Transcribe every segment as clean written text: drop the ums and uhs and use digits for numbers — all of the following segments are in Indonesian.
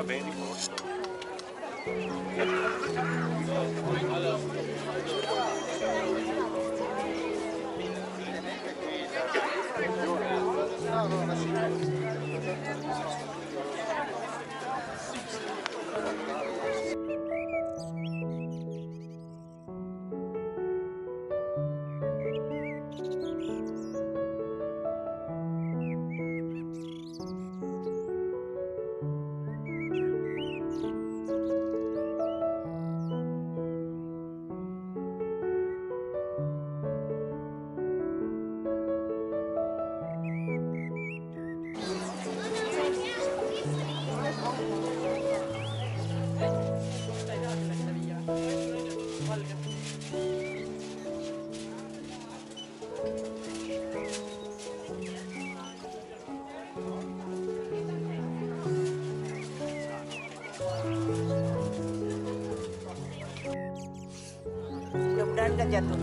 va bene il corso. Mudah-mudahan gak jatuh.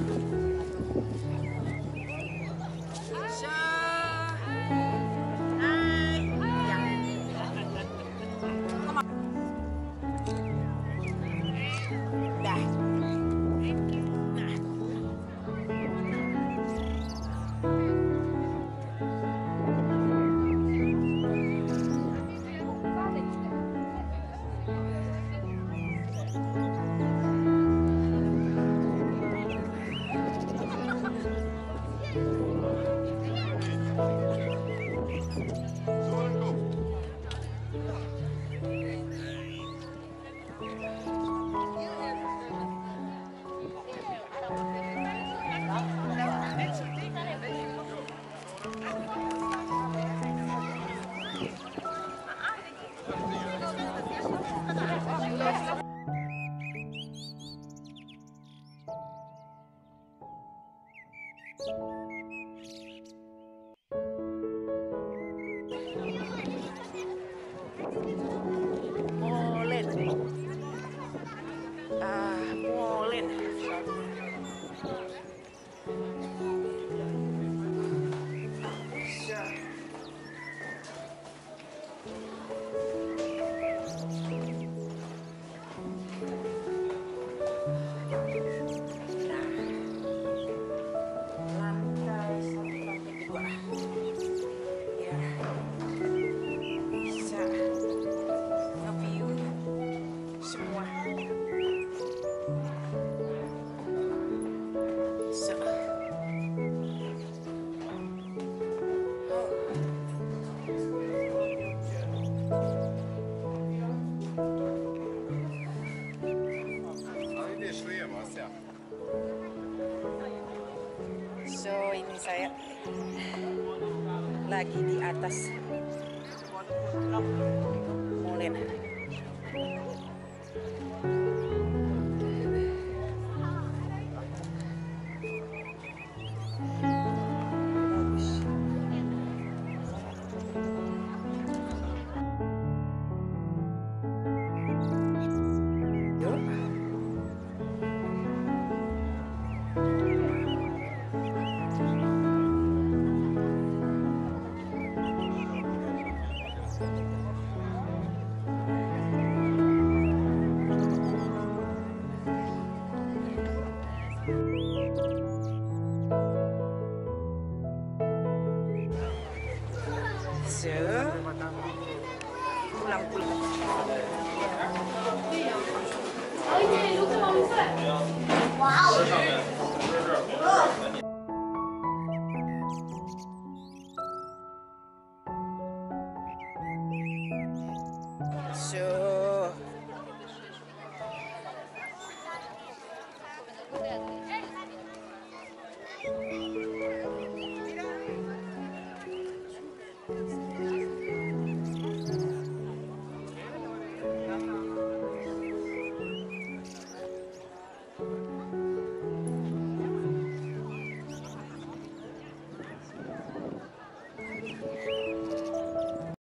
Saya lagi di atas molen. So